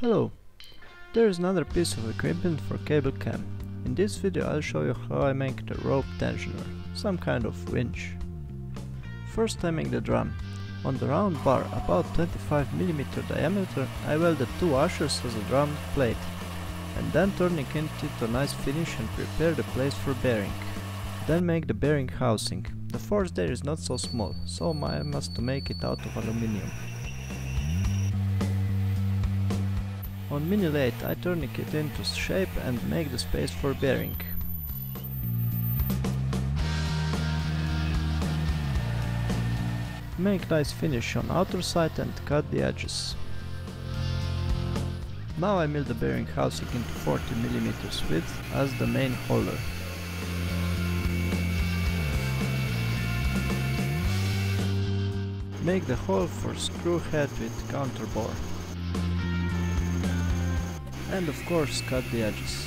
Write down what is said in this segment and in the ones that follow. Hello, there is another piece of equipment for cable cam. In this video I'll show you how I make the rope tensioner, some kind of winch. First I make the drum. On the round bar, about 25mm diameter, I welded two washers as a drum plate, and then turning it into a nice finish and prepare the place for bearing. Then make the bearing housing. The force there is not so small, so I must make it out of aluminium. On mini lathe I tourniquet it into shape and make the space for bearing. Make nice finish on outer side and cut the edges. Now I mill the bearing housing into 40mm width as the main holder. Make the hole for screw head with counter bore. And of course cut the edges.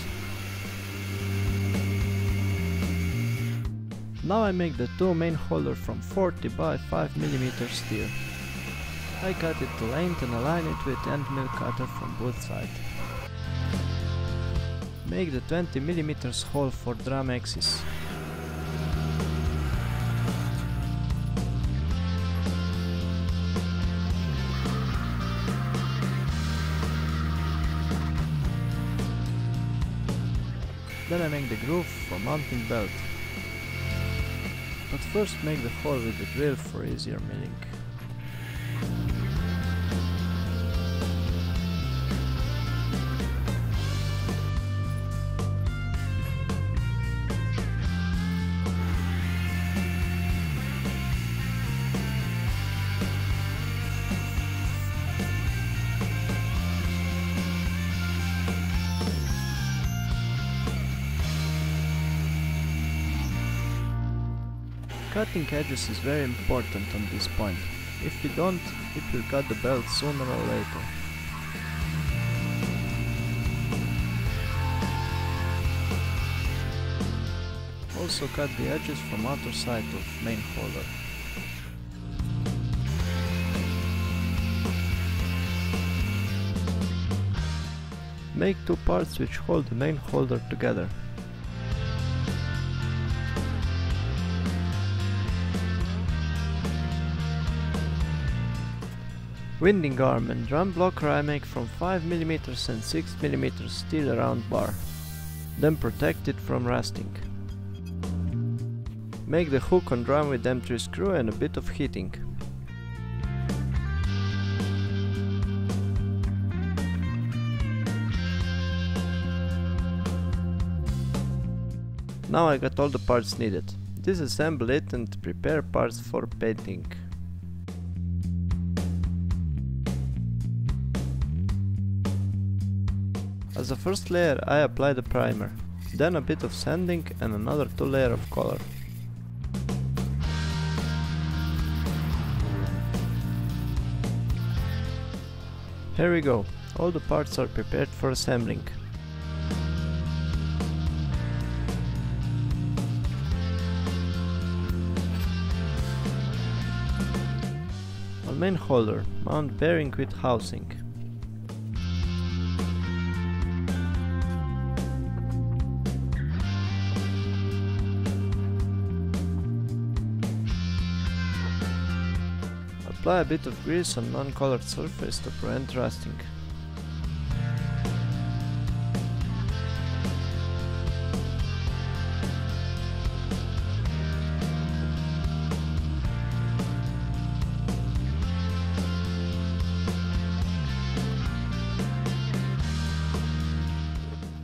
Now I make the two main holder from 40 by 5mm steel. I cut it to length and align it with end mill cutter from both sides. Make the 20mm hole for drum axis. Then I make the groove for mounting belt. But first make the hole with the drill for easier milling. Cutting edges is very important on this point. If we don't, it will cut the belt sooner or later. Also cut the edges from outer side of main holder. Make two parts which hold the main holder together. Winding arm and drum blocker I make from 5mm and 6mm steel round bar, then protect it from rusting. Make the hook on drum with M3 screw and a bit of heating. Now I got all the parts needed. Disassemble it and prepare parts for painting. As a first layer I apply the primer, then a bit of sanding and another two layers of color. Here we go, all the parts are prepared for assembling. On main holder, mount bearing with housing. Apply a bit of grease on non-colored surface to prevent rusting.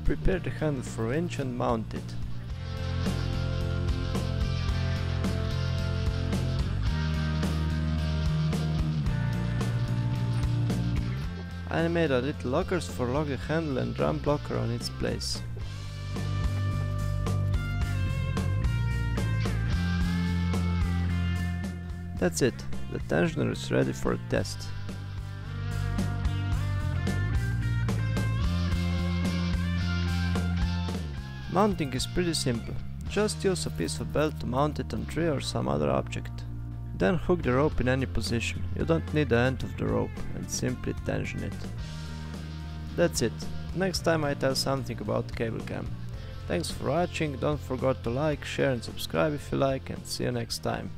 Prepare the handle for winch and mount it. I made a little lockers for lock the handle and drum blocker on its place. That's it, the tensioner is ready for a test. Mounting is pretty simple, just use a piece of belt to mount it on tree or some other object. Then hook the rope in any position, you don't need the end of the rope, and simply tension it. That's it. Next time I tell something about Cablecam. Thanks for watching, don't forget to like, share and subscribe if you like, and see you next time.